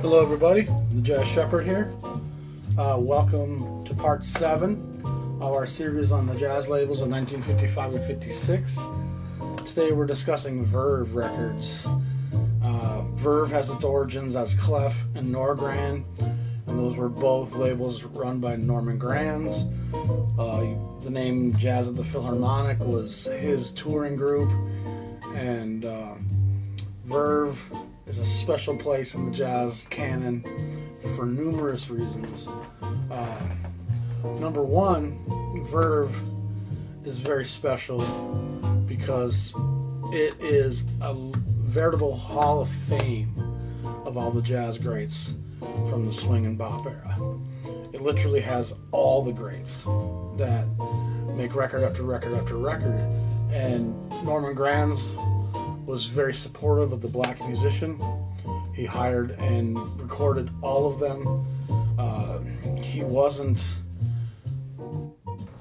Hello everybody, The Jazz Shepherd here. Welcome to part 7 of our series on the jazz labels of 1955 and 56. Today we're discussing Verve Records. Verve has its origins as Clef and Norgran, and those were both labels run by Norman Granz. The name Jazz at the Philharmonic was his touring group, and Verve is a special place in the jazz canon for numerous reasons. Number one, Verve is very special because it is a veritable hall of fame of all the jazz greats from the swing and bop era. It literally has all the greats that make record after record after record. And Norman Granz was very supportive of the black musician. He hired and recorded all of them. He wasn't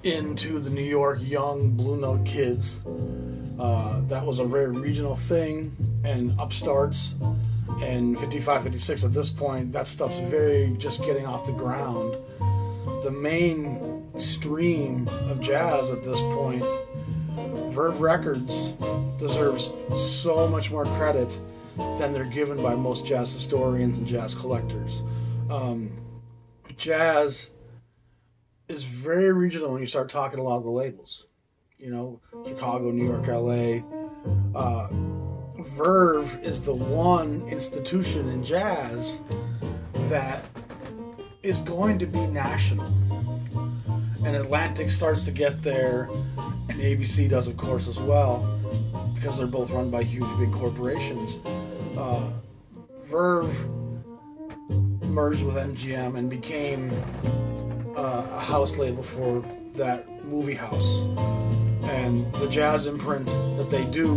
into the New York young Blue Note kids. That was a very regional thing and upstarts. And 55, 56 at this point, that stuff's very just getting off the ground. The main stream of jazz at this point, Verve Records deserves so much more credit than they're given by most jazz historians and jazz collectors. Jazz is very regional when you start talking a lot of the labels. You know, Chicago, New York, LA. Verve is the one institution in jazz that is going to be national. And Atlantic starts to get there, and ABC does, of course, as well, because they're both run by huge, big corporations. Verve merged with MGM and became a house label for that movie house. And the jazz imprint that they do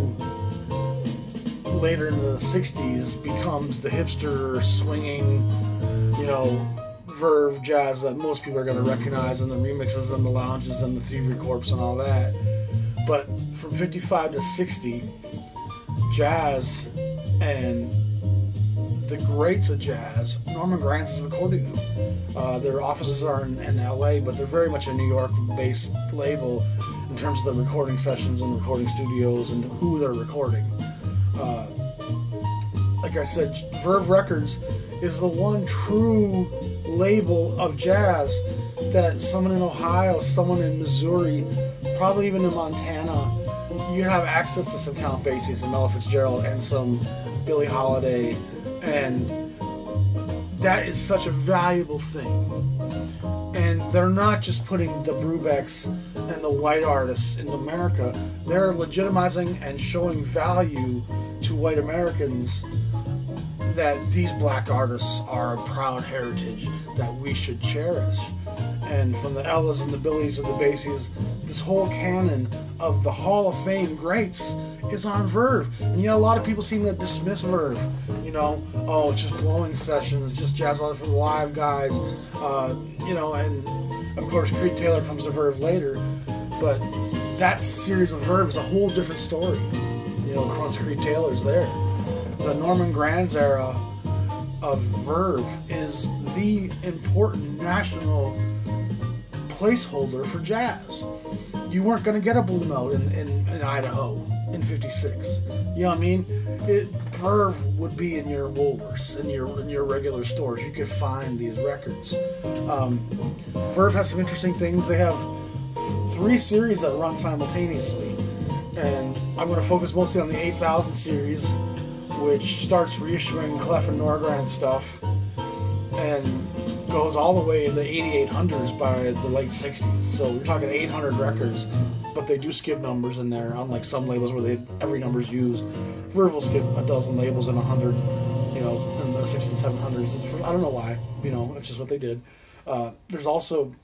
later in the 60s becomes the hipster, swinging, you know, Verve jazz that most people are going to recognize, and the remixes and the lounges and the Thievery Corps and all that. But from 55 to 60, jazz and the greats of jazz, Norman Granz is recording them. Their offices are in LA, but they're very much a New York based label in terms of the recording sessions and recording studios and who they're recording. Like I said, Verve Records is the one true label of jazz that someone in Ohio, someone in Missouri, probably even in Montana, you have access to some Count Basie, some Ella Fitzgerald, and some Billie Holiday, and that is such a valuable thing. And they're not just putting the Brubecks and the white artists in America, they're legitimizing and showing value to white Americans that these black artists are a proud heritage that we should cherish. And from the Ellas and the Billies and the Basies, this whole canon of the Hall of Fame greats is on Verve. And a lot of people seem to dismiss Verve. Oh, it's just blowing sessions, just jazz for the live guys. And of course Creed Taylor comes to Verve later, but that series of Verve is a whole different story. Once Creed Taylor's there. The Norman Granz era of Verve is the important national placeholder for jazz. You weren't going to get a Blue Note in Idaho in 56. You know what I mean? Verve would be in your Woolworths, in your regular stores. You could find these records. Verve has some interesting things. They have three series that run simultaneously, and I'm going to focus mostly on the 8000 series, which starts reissuing Clef and Norgran stuff and goes all the way into the 8800s by the late 60s. So we're talking 800 records, but they do skip numbers in there, unlike some labels where every number is used. Verve will skip a dozen labels in 100, in the 600 and 700s. I don't know why, that's just what they did. There's also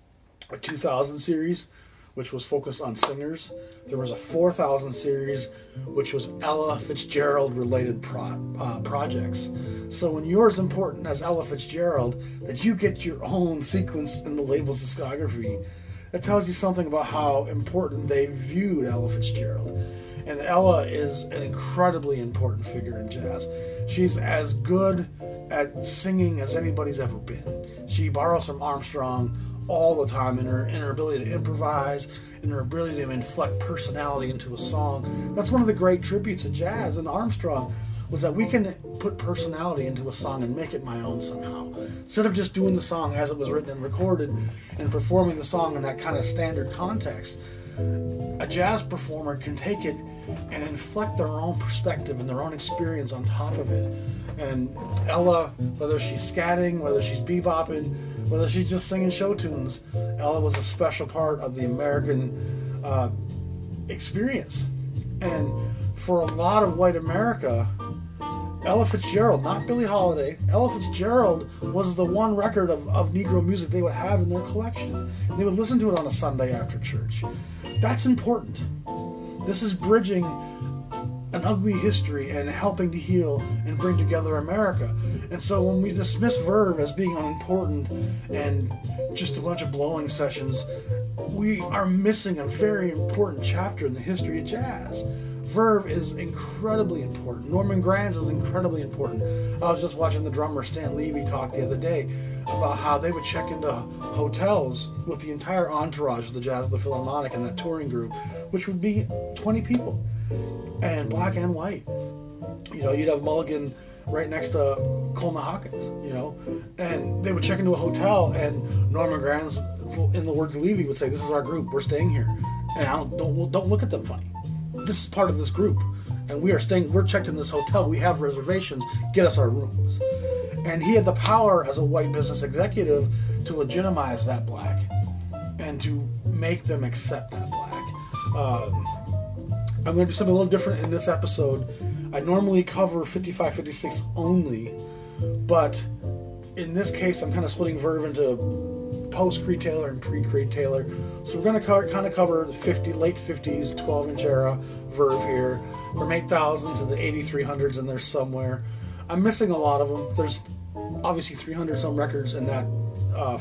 a 2000 series, which was focused on singers. There was a 4000 series, which was Ella Fitzgerald related projects. So when you're as important as Ella Fitzgerald, that you get your own sequence in the label's discography, that tells you something about how important they viewed Ella Fitzgerald. And Ella is an incredibly important figure in jazz. She's as good at singing as anybody's ever been. She borrows from Armstrong all the time in her ability to improvise, in her ability to inflect personality into a song. That's one of the great tributes to jazz and Armstrong, was that we can put personality into a song and make it my own somehow. Instead of just doing the song as it was written and recorded and performing the song in that kind of standard context, a jazz performer can take it and inflect their own perspective and their own experience on top of it. And Ella, whether she's scatting, whether she's bebopping, whether she's just singing show tunes, Ella was a special part of the American experience. And for a lot of white America, Ella Fitzgerald, not Billie Holiday, Ella Fitzgerald was the one record of Negro music they would have in their collection. They would listen to it on a Sunday after church. That's important. This is bridging an ugly history and helping to heal and bring together America. And so when we dismiss Verve as being unimportant and just a bunch of blowing sessions, we are missing a very important chapter in the history of jazz. Verve is incredibly important. Norman Granz is incredibly important. I was just watching the drummer Stan Levy talk the other day about how they would check into hotels with the entire entourage of the Jazz at the Philharmonic and that touring group, which would be 20 people, and black and white. You know, you'd have Mulligan right next to Coleman Hawkins, you know, and they would check into a hotel, and Norman Granz, in the words of Levy, would say, "This is our group. We're staying here, and don't look at them funny. This is part of this group, and we are staying, we're checked in this hotel, we have reservations, get us our rooms." And he had the power as a white business executive to legitimize that black and to make them accept that black. I'm going to do something a little different in this episode. I normally cover 55, 56 only, but in this case I'm kind of splitting Verve into post-Creed Taylor and pre-Creed Taylor. So we're going to cover the late 50s, 12-inch era Verve here, from 8,000 to the 8,300s in there somewhere. I'm missing a lot of them. There's obviously 300-some records in that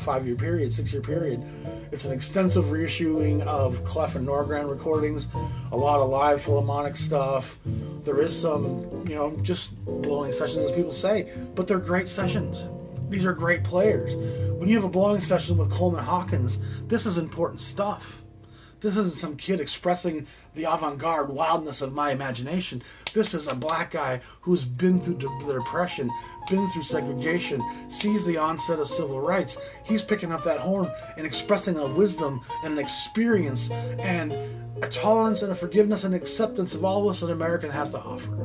five-year period, six-year period. It's an extensive reissuing of Clef and Norgran recordings, a lot of live Philharmonic stuff. There is some, you know, just blowing sessions, as people say, but they're great sessions. These are great players. When you have a blowing session with Coleman Hawkins, this is important stuff. This isn't some kid expressing the avant-garde wildness of my imagination. This is a black guy who's been through the Depression, been through segregation, sees the onset of civil rights. He's picking up that horn and expressing a wisdom and an experience and a tolerance and a forgiveness and acceptance of all this an American has to offer.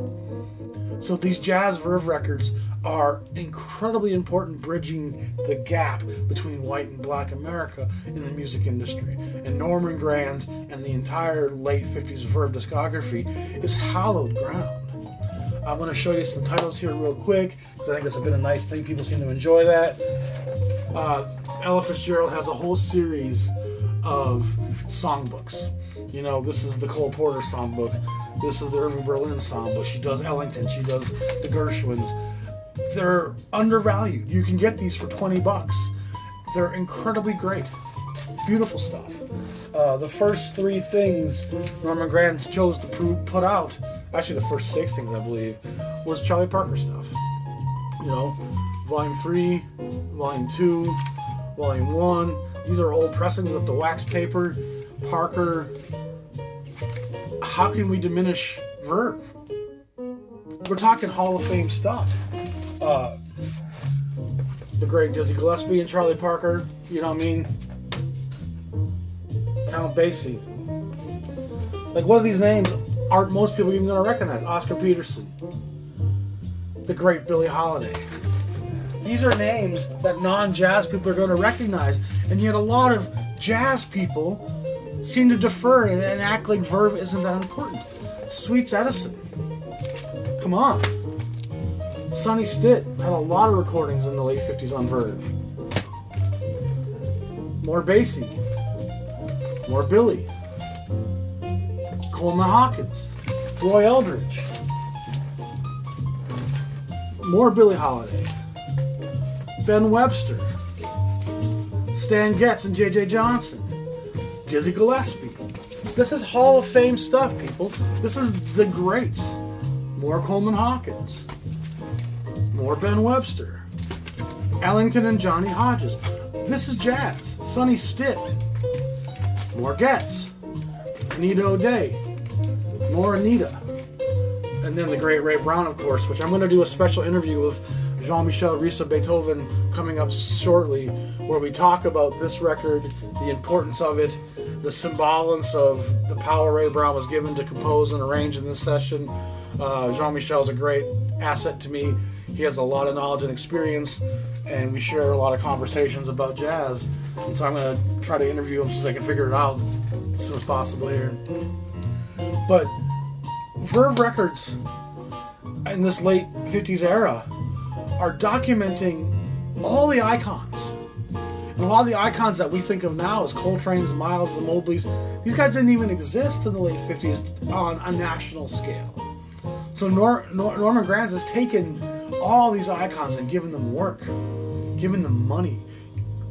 So these Jazz Verve records are incredibly important, bridging the gap between white and black America in the music industry. And Norman Granz and the entire late 50s Verve discography is hallowed ground. I'm going to show you some titles here real quick, because I think it's been a nice thing. People seem to enjoy that. Ella Fitzgerald has a whole series of songbooks. You know, this is the Cole Porter songbook. This is the Irving Berlin songbook. She does Ellington. She does the Gershwins. They're undervalued. You can get these for $20. They're incredibly great. Beautiful stuff. The first three things Norman Granz chose to put out, actually the first six things I believe, was Charlie Parker stuff. You know, Volume 3, Volume 2, Volume 1. These are old pressings with the wax paper. Parker. How can we diminish Verve? We're talking Hall of Fame stuff. The great Dizzy Gillespie and Charlie Parker, you know what I mean? Count Basie. Like, what are these names aren't most people even going to recognize? Oscar Peterson. The great Billie Holiday. These are names that non-jazz people are going to recognize, and yet a lot of jazz people seem to defer and act like Verve isn't that important. Sweets Edison. Come on. Sonny Stitt had a lot of recordings in the late 50s on Verve. More Basie. More Billy. Coleman Hawkins. Roy Eldridge. More Billie Holiday. Ben Webster. Stan Getz and J.J. Johnson. Dizzy Gillespie, This is Hall of Fame stuff, people. This is the greats. More Coleman Hawkins. More Ben Webster. Ellington and Johnny Hodges. This is jazz. Sonny Stitt. More Getz. Anita O'Day. More Anita. And then the great Ray Brown, of course, which I'm going to do a special interview with Jean-Michel Risa-Beethoven coming up shortly, where we talk about this record, the importance of it, the symbolics of the power Ray Brown was given to compose and arrange in this session. Jean-Michel's a great asset to me. He has a lot of knowledge and experience, and we share a lot of conversations about jazz. And so I'm going to try to interview him since I can figure it out as soon as possible here. But Verve Records in this late 50s era are documenting all the icons. And a lot of the icons that we think of now as Coltrane's, Miles, the Mobleys, these guys didn't even exist in the late 50s on a national scale. So Norman Granz has taken all these icons and given them work, given them money,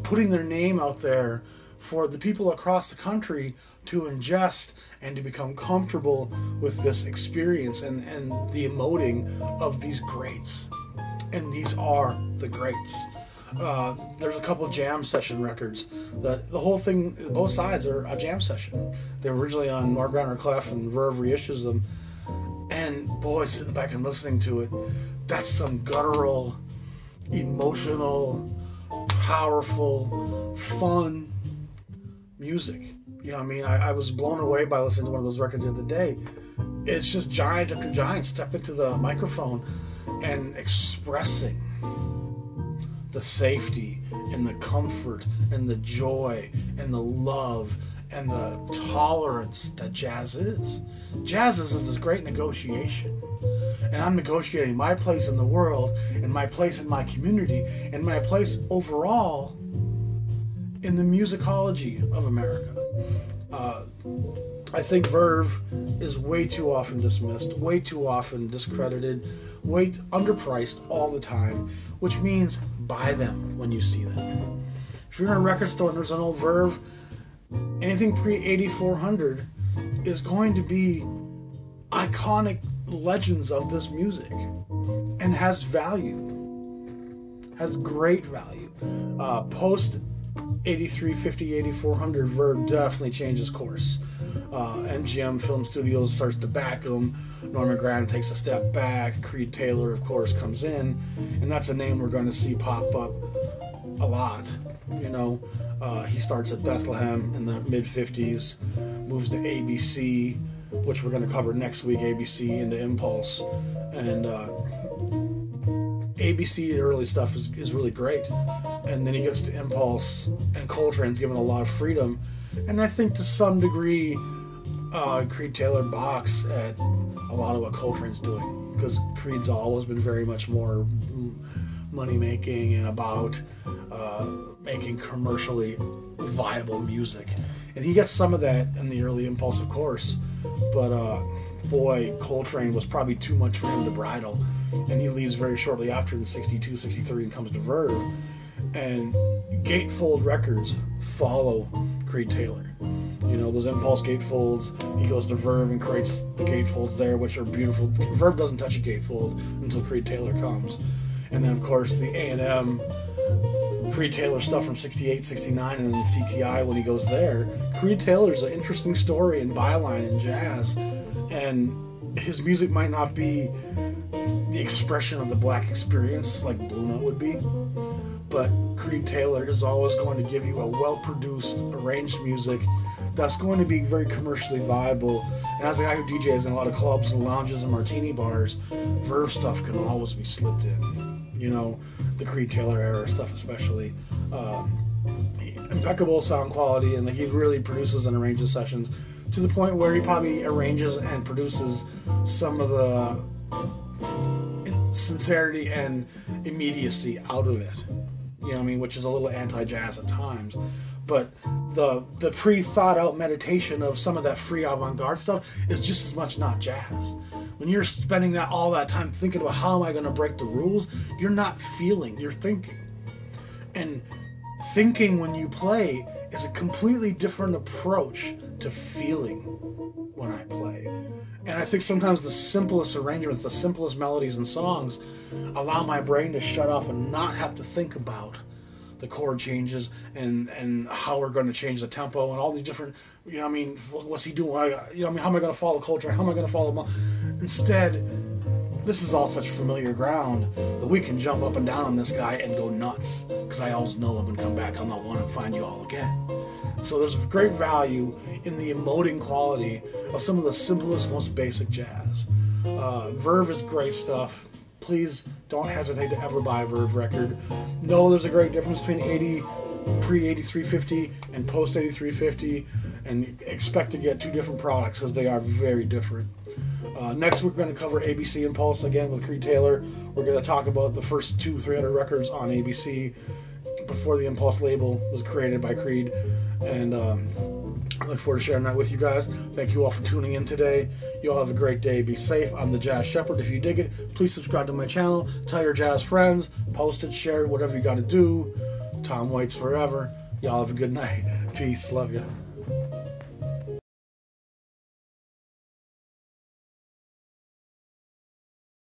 putting their name out there for the people across the country to ingest and to become comfortable with this experience and the emoting of these greats. And these are the greats. There's a couple jam session records that the whole thing, both sides are a jam session. They were originally on Norgran or Clef, and Verve reissues them. And boy, sitting back and listening to it, that's some guttural, emotional, powerful, fun music. You know what I mean? I was blown away by listening to one of those records the other day. It's just giant after giant step into the microphone and expressing the safety and the comfort and the joy and the love and the tolerance that jazz is. Jazz is this great negotiation. And I'm negotiating my place in the world and my place in my community and my place overall in the musicology of America. I think Verve is way too often dismissed, way too often discredited, way underpriced all the time, which means buy them when you see them. If you're in a record store and there's an old Verve, anything pre-8400 is going to be iconic legends of this music and has value, has great value. Post 8350, 8400, Verve definitely changes course. MGM Film Studios starts to back him. Norman Granz takes a step back. Creed Taylor, of course, comes in, and that's a name we're going to see pop up a lot. You know, he starts at Bethlehem in the mid 50s, moves to ABC, which we're going to cover next week. ABC into Impulse, and ABC early stuff is really great. And then he gets to Impulse, and Coltrane's given a lot of freedom. And I think to some degree, Creed Taylor balks at a lot of what Coltrane's doing, because Creed's always been very much more money-making and about making commercially viable music. And he gets some of that in the early Impulse, of course. But boy, Coltrane was probably too much for him to bridle. And he leaves very shortly after in 62, 63 and comes to Verve. And gatefold records follow Creed Taylor. You know, those Impulse gatefolds, he goes to Verve and creates the gatefolds there, which are beautiful. Verve doesn't touch a gatefold until Creed Taylor comes. And then, of course, the A&M Creed Taylor stuff from 68, 69, and then CTI when he goes there. Creed Taylor's an interesting story and byline in jazz, and his music might not be the expression of the black experience like Blue Note would be, but Creed Taylor is always going to give you a well-produced, arranged music that's going to be very commercially viable. And as a guy who DJs in a lot of clubs and lounges and martini bars, Verve stuff can always be slipped in. You know, the Creed Taylor era stuff especially. Impeccable sound quality, and he really produces and arranges sessions to the point where he probably arranges and produces some of the sincerity and immediacy out of it. You know what I mean? Which is a little anti-jazz at times. But the pre-thought-out meditation of some of that free avant-garde stuff is just as much not jazz. When you're spending that all that time thinking about how am I going to break the rules, you're not feeling, you're thinking. And thinking when you play is a completely different approach to feeling when I play. And I think sometimes the simplest arrangements, the simplest melodies and songs allow my brain to shut off and not have to think about the chord changes and how we're going to change the tempo and all these different, you know, I mean, what's he doing? How am I going to follow culture? How am I going to follow? Instead, this is all such familiar ground that we can jump up and down on this guy and go nuts, because I always know I'm going to come back. I'm not going to find you all again. So there's great value in the emoting quality of some of the simplest, most basic jazz. Verve is great stuff. Please don't hesitate to ever buy a Verve record. No, there's a great difference between pre-8350 and post-8350, and expect to get two different products because they are very different. Next, we're going to cover ABC Impulse again with Creed Taylor. We're going to talk about the first 200-300 records on ABC before the Impulse label was created by Creed. And I look forward to sharing that with you guys. Thank you all for tuning in today. You all have a great day. Be safe. I'm the Jazz Shepherd. If you dig it, please subscribe to my channel. Tell your jazz friends. Post it, share it, whatever you got to do. Tom waits forever. Y'all have a good night. Peace. Love ya.